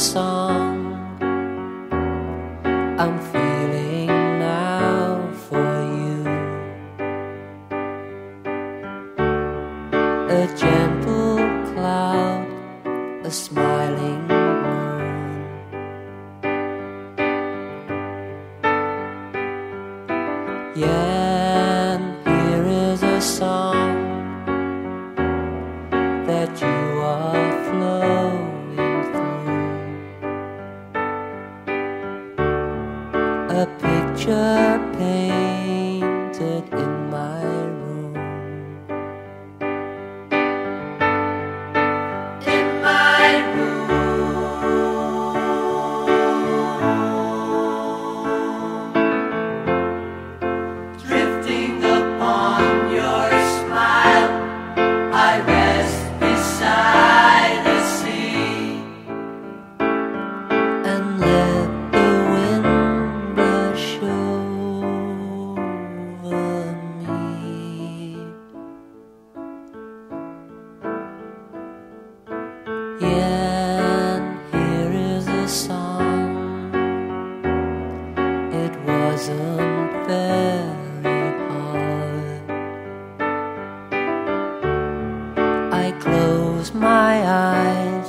song I'm feeling now for you. A gentle cloud, a smiling moon. Yeah, and here is a song that you are flowing. A picture painted in my room. In my room, drifting upon your smile, I rest beside the sea and let song. It wasn't very hard. I closed my eyes